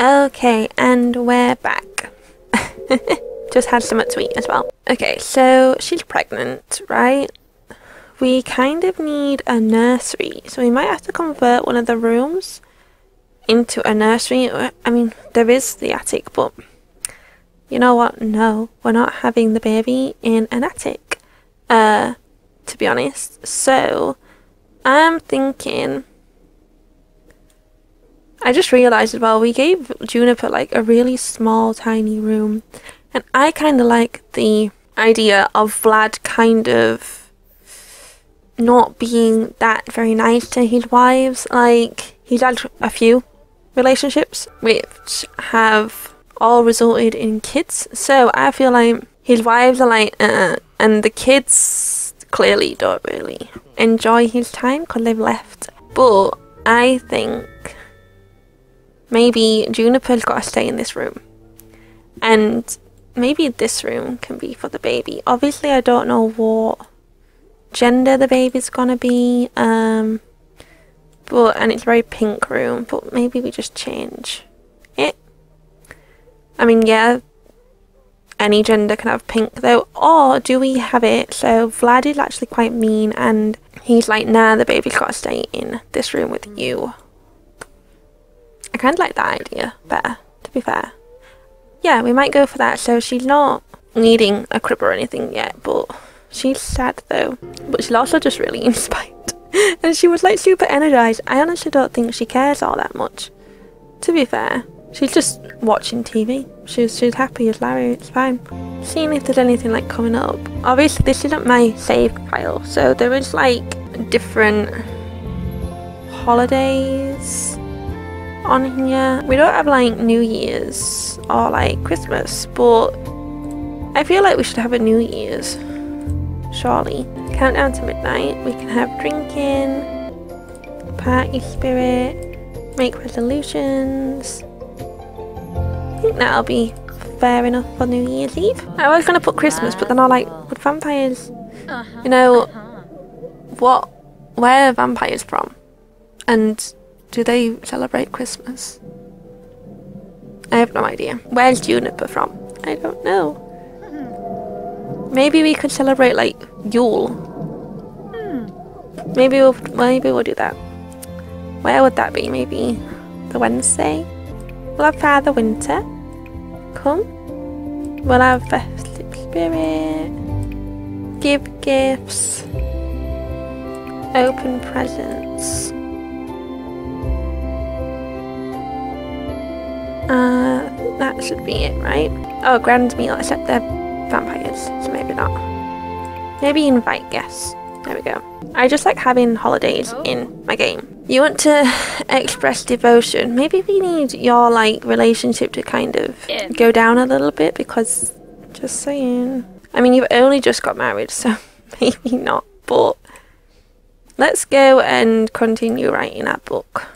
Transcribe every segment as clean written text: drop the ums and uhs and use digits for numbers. Okay, and we're back. Just had something to eat as well. Okay, so she's pregnant, right? We kind of need a nursery, so we might have to convert one of the rooms into a nursery. I mean, there is the attic, but you know what? No, we're not having the baby in an attic, to be honest. So I'm thinking, I just realised as well, we gave Juniper like a really small tiny room, and I kind of like the idea of Vlad kind of not being that very nice to his wives. Like, he's had a few relationships which have all resulted in kids, so I feel like his wives are like and the kids clearly don't really enjoy his time because they've left. But I think maybe Juniper's got to stay in this room, and maybe this room can be for the baby. Obviously I don't know what gender the baby's gonna be, but it's a very pink room, but maybe we just change it. I mean, yeah, any gender can have pink though. Or do we have it so Vlad is actually quite mean and he's like, nah, the baby's gotta stay in this room with you? I kind of like that idea better, to be fair. Yeah, we might go for that. So she's not needing a crib or anything yet, but she's sad though, but she's also just really inspired. And she was like super energised. I honestly don't think she cares all that much, to be fair. She's just watching TV. She's happy as Larry, it's fine. Seeing if there's anything like coming up. Obviously this isn't my save file, so there is like different holidays on here. We don't have like New Year's or like Christmas, but I feel like we should have a New Year's. Surely. Countdown to midnight, we can have drinking, party spirit, make resolutions. I think that'll be fair enough for New Year's Eve. I was going to put Christmas, but then I like, with vampires, you know, where are vampires from? And do they celebrate Christmas? I have no idea. Where's Juniper from? I don't know. Maybe we could celebrate like Yule. Maybe we'll do that. Where would that be? Maybe the Wednesday. We'll have Father Winter come. We'll have Festive Spirit. Give gifts. Open presents. I think that should be it, right? Oh, grand meal, except they're vampires, so maybe not. Maybe invite guests. There we go. I just like having holidays in my game. You want to express devotion. Maybe we need your like relationship to kind of go down a little bit, because just saying. I mean, you've only just got married, so maybe not, but let's go and continue writing our book.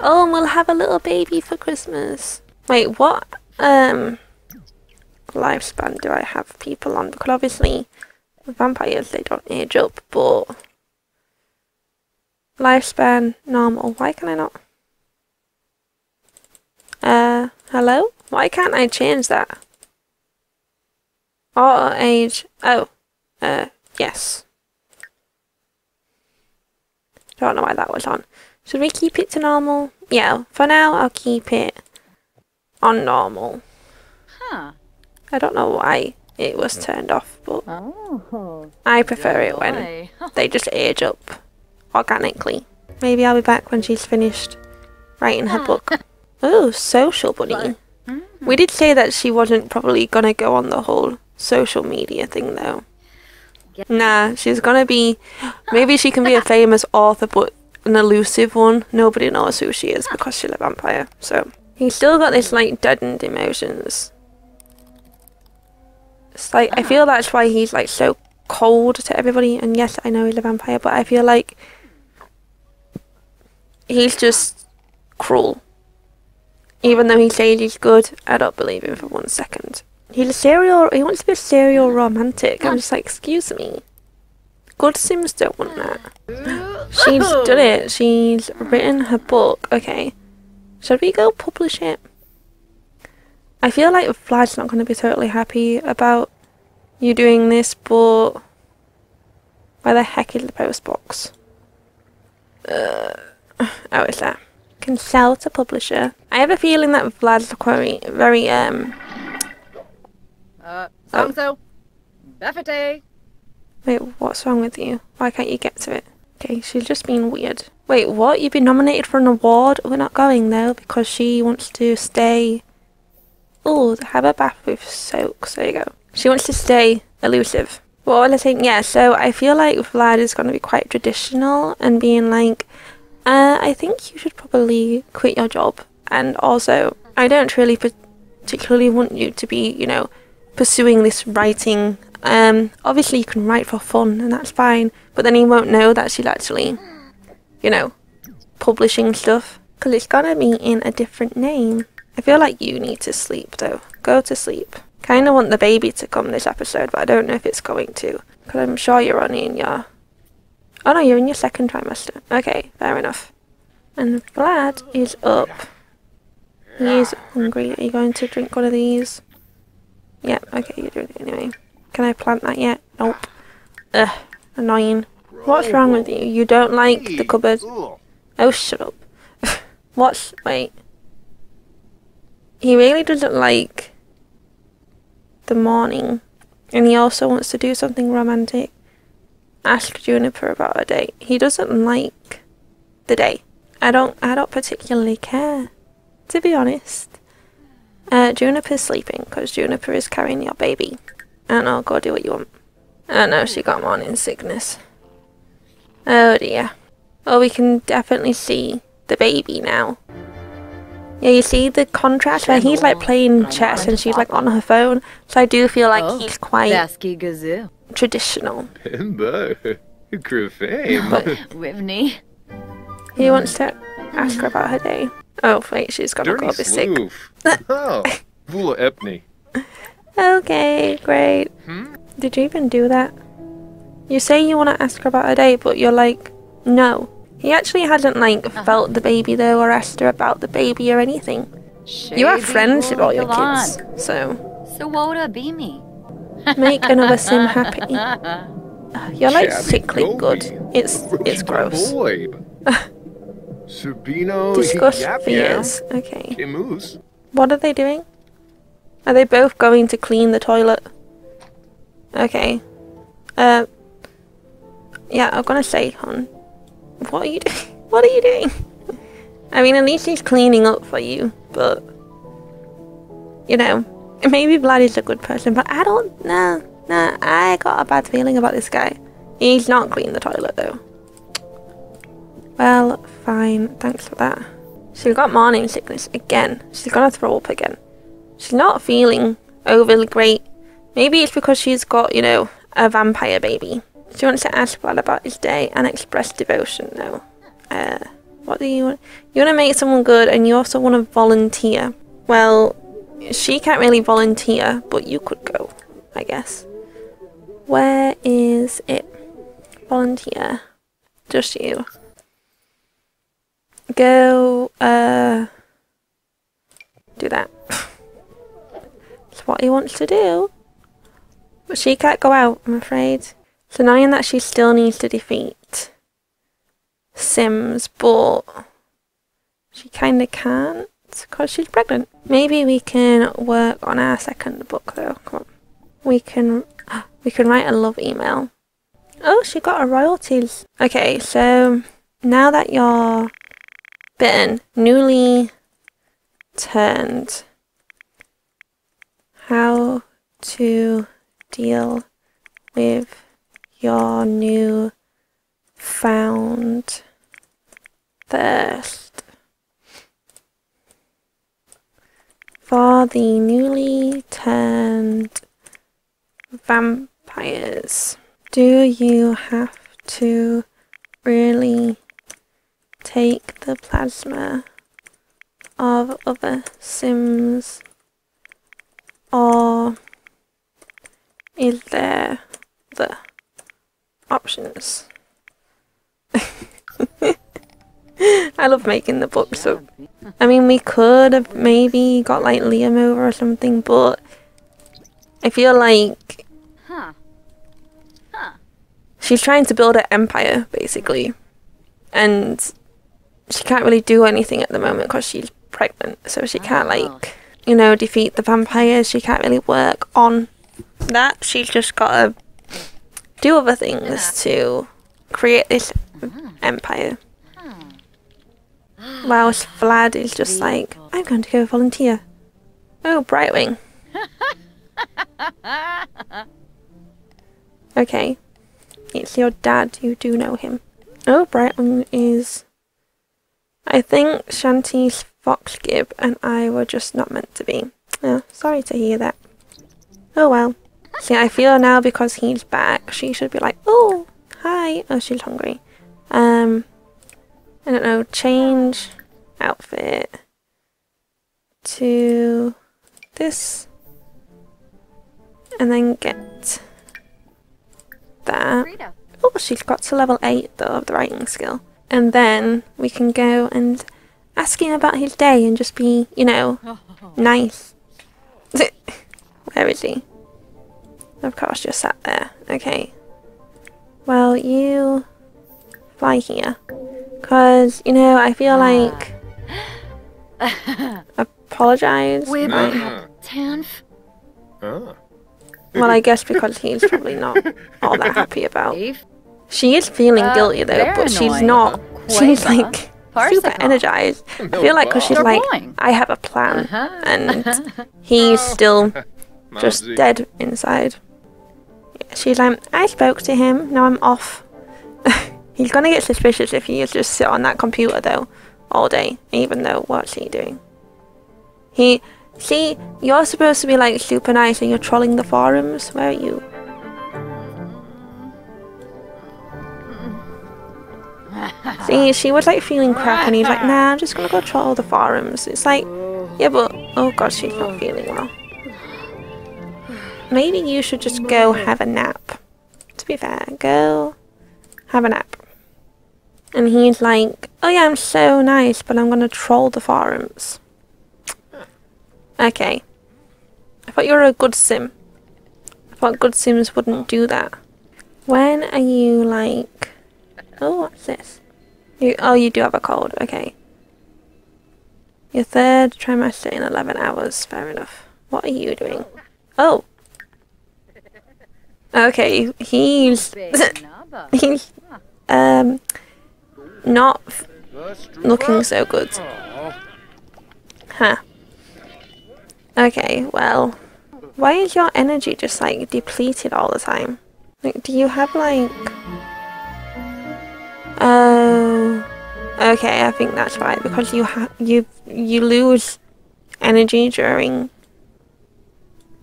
Oh, and we'll have a little baby for Christmas. Wait, what? Lifespan do I have people on? Because obviously vampires, they don't age up, but lifespan normal. Why can I not? Hello? Why can't I change that? Auto age. Oh, yes. Don't know why that was on. Should we keep it to normal? Yeah, for now I'll keep it on normal. Huh. I don't know why it was turned off, but I prefer it when they just age up organically. Maybe I'll be back when she's finished writing her book. Oh, social bunny. We did say that she wasn't probably going to go on the whole social media thing though. Nah, she's going to be, maybe she can be a famous author, but an elusive one. Nobody knows who she is because she's a vampire. So he's still got this like deadened emotions. It's like, I feel that's why he's like so cold to everybody. And yes, I know he's a vampire, but I feel like he's just cruel. Even though he says he's good, I don't believe him for one second. He wants to be a serial romantic. I'm just like, excuse me. Good Sims don't want that. She's done it. She's written her book. Okay. Should we go publish it? I feel like Vlad's not going to be totally happy about you doing this, but where the heck is the post box? Oh, it's there. Consult a publisher. I have a feeling that Vlad's very so-and-so. Buffete. Wait, what's wrong with you? Why can't you get to it? Okay, she's just being weird. Wait, what? You've been nominated for an award? We're not going though because she wants to stay. Oh, have a bath with soaks. There you go. She wants to stay elusive. What was I saying? Yeah, so I feel like Vlad is going to be quite traditional and being like, I think you should probably quit your job. And also, I don't really particularly want you to be, you know, pursuing this writing. Obviously you can write for fun and that's fine, but then he won't know that she's actually, you know, publishing stuff. Because it's going to be in a different name. I feel like you need to sleep though. Go to sleep. Kind of want the baby to come this episode, but I don't know if it's going to. Because I'm sure you're only in your... Oh no, you're in your second trimester. Okay, fair enough. And Vlad is up. He's hungry. Are you going to drink one of these? Yep, yeah, okay, you're doing it anyway. Can I plant that yet? Nope. Ugh, annoying. What's wrong with you? You don't like the cupboard. Oh, shut up. Wait. He really doesn't like the morning, and he also wants to do something romantic. Ask Juniper about a date. He doesn't like the day. I don't particularly care, to be honest. Juniper's sleeping because Juniper is carrying your baby. And I'll go do what you want. Oh no, she got morning sickness. Oh dear. Oh, we can definitely see the baby now. Yeah, you see the contrast where he's like playing chess and she's like on her phone. So I do feel like he's quite traditional. He wants to ask her about her day. Oh wait, she's gonna go be sick. Okay, great. Did you even do that? You say you want to ask her about her day, but you're like, no. He actually hadn't like felt the baby though, or asked her about the baby or anything. You have friends with all your kids, so woulda be me. Make another sim happy. You're like sickly good. It's gross. Disgust for years. Okay. What are they doing? Are they both going to clean the toilet? Okay. Yeah, I'm gonna say, hon. What are you doing? What are you doing? I mean, at least he's cleaning up for you, but... You know, maybe Vlad is a good person, but I don't... Nah, I got a bad feeling about this guy. He's not cleaned the toilet, though. Well, fine. Thanks for that. She's got morning sickness again. She's gonna throw up again. She's not feeling overly great. Maybe it's because she's got, you know, a vampire baby. She wants to ask Vlad about his day and express devotion now. What do you want? You want to make someone good and you also want to volunteer. Well, she can't really volunteer, but you could go, I guess. Where is it? Volunteer. Just you. Go, do that. What he wants to do, but she can't go out, I'm afraid. It's annoying that she still needs to defeat Sims, but she kind of can't because she's pregnant. Maybe we can work on our second book though. Come on, we can write a love email. Oh, she got her royalties. Okay, so now that you're bitten, newly turned. How to deal with your new found thirst. For the newly turned vampires, do you have to really take the plasma of other sims? Or is there the options? I love making the books up. I mean, we could have maybe got like Liam over or something, but I feel like she's trying to build an empire basically, and she can't really do anything at the moment because she's pregnant, so she can't, like, you know, defeat the vampires. She can't really work on that. She's just gotta do other things to create this empire. Whilst Vlad is just like, I'm going to go volunteer. Oh, Brightwing. Okay. It's your dad, you do know him. Oh, Brightwing is... I think Shanty's Fox Gibb and I were just not meant to be. Oh, sorry to hear that. Oh well. See, I feel now because he's back, she should be like, oh, hi. Oh, she's hungry. I don't know, change outfit to this and then get that. Oh, she's got to level 8 though of the writing skill. And then we can go and ask him about his day and just be, you know, nice. Where is he? Of course, just sat there. Okay. Well, you fly here. Because, you know, I feel like... Apologise. We're back. Well, I guess because he's probably not all that happy about... She is feeling guilty though, but she's not. She's like super energised. I feel like because she's like, I have a plan. And he's still just dead inside. She's like, I spoke to him, now I'm off. He's gonna get suspicious if he just sit on that computer though all day, even though what's he doing? He see, you're supposed to be like super nice and you're trolling the forums. Where are you? See, she was like feeling crap and he's like, nah, I'm just gonna go troll the forums. It's like, yeah, but oh god, she's not feeling well. Maybe you should just go have a nap. To be fair, go have a nap. And he's like, oh yeah, I'm so nice, but I'm gonna troll the forums. Okay. I thought you were a good sim. I thought good sims wouldn't do that. When are you like... Oh, what's this? You, oh, you do have a cold. Okay. Your third trimester in 11 hours. Fair enough. What are you doing? Oh. Okay. He's he's not looking so good. Huh. Okay. Well, why is your energy just like depleted all the time? Like, do you have like? Oh, okay, I think that's right, because you lose energy during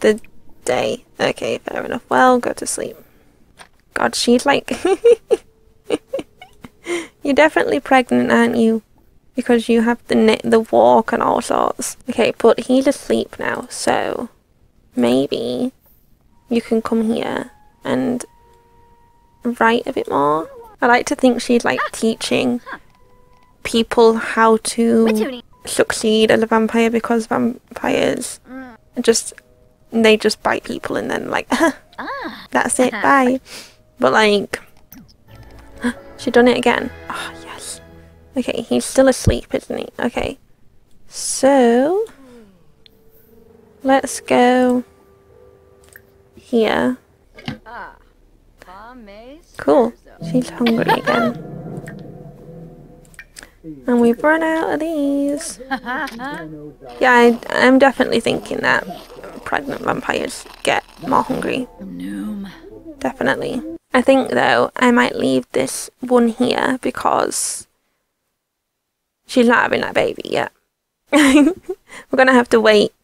the day. Okay, fair enough. Well, go to sleep. God, she's like... You're definitely pregnant, aren't you? Because you have the walk and all sorts. Okay, but he's asleep now, so maybe you can come here and write a bit more. I like to think she's like teaching people how to succeed as a vampire, because vampires just bite people and then like, that's it, bye. But like, she done it again. Oh yes. Okay, he's still asleep, isn't he? Okay, so let's go here. Cool. She's hungry again. And we've run out of these. Yeah, I'm definitely thinking that pregnant vampires get more hungry. Definitely. I think, though, I might leave this one here because she's not having that baby yet. We're going to have to wait,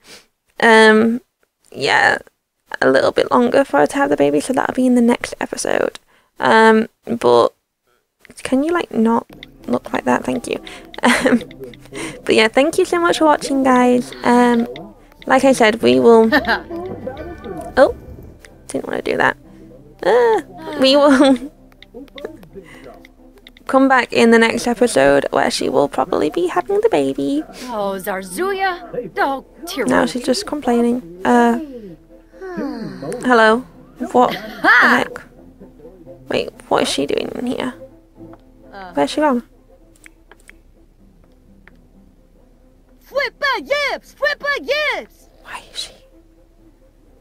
yeah, a little bit longer for her to have the baby, so that'll be in the next episode. But can you like not look like that? Thank you. But yeah, thank you so much for watching, guys. Like I said, we will oh, didn't want to do that. We will Come back in the next episode where she will probably be having the baby. Oh, Zarzuya. Oh, now she's just complaining. Hello? What the heck? Wait, what is she doing in here? Where's she gone? Flipper yips!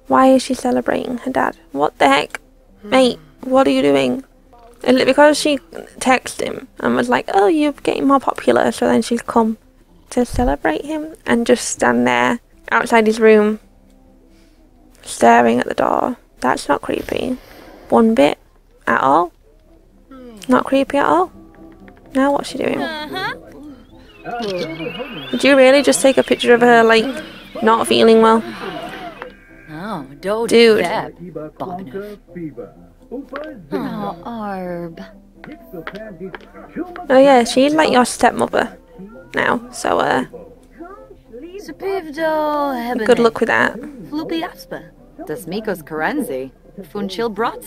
Why is she celebrating her dad? What the heck? Mate, what are you doing? And because she texted him and was like, oh, you're getting more popular, so then she's come to celebrate him and just stand there outside his room staring at the door. That's not creepy. One bit. At all. Not creepy at all. Now what's she doing? Did you really just take a picture of her, like, not feeling well? Oh, dude. Oh, Arb. Oh yeah, she's like your stepmother now, so good luck with that.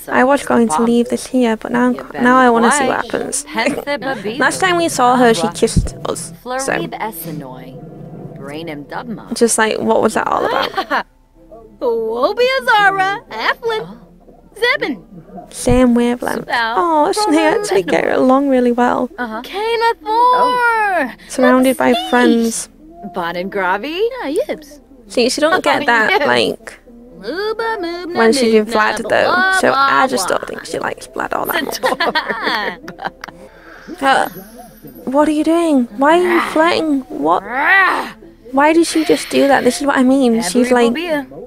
I was going to leave this here, but now I want to see what happens. Last time we saw her, she kissed us. So. Just like, what was that all about? Sam Weblem. Oh, she actually get along really well. Surrounded by friends. See, she don't get that, like, when she did Vlad though, so I just don't think she likes Vlad all that much. What are you doing? Why are you flirting? What? Why did she just do that? This is what I mean. She's like,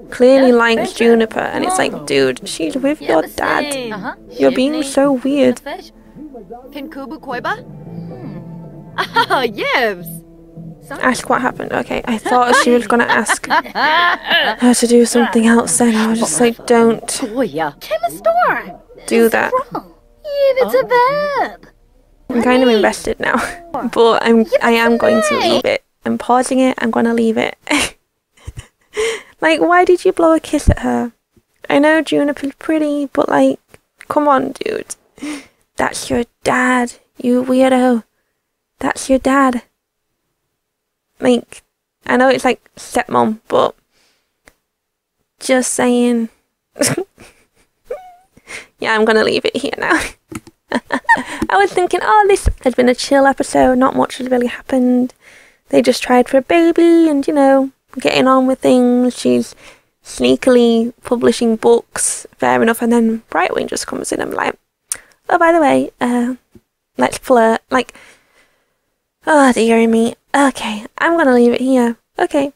clearly likes Juniper, and it's like, dude, she's with your dad. You're being so weird. Ask what happened. Okay, I thought she was gonna ask her to do something else. Then I was just like, don't do that. I'm kind of invested now, but I am going to leave it. I'm pausing it. I'm gonna leave it. Like, why did you blow a kiss at her? I know Juniper's pretty, but like, come on, dude. That's your dad, you weirdo. That's your dad. Like, I know it's like stepmom, but just saying. Yeah, I'm gonna leave it here now. I was thinking, oh, this has been a chill episode, not much has really happened. They just tried for a baby and, you know, getting on with things. She's sneakily publishing books, fair enough, and then Brightwing just comes in and I'm like, oh, by the way, let's flirt. Like, oh dearie me. Okay, I'm gonna leave it here. Okay.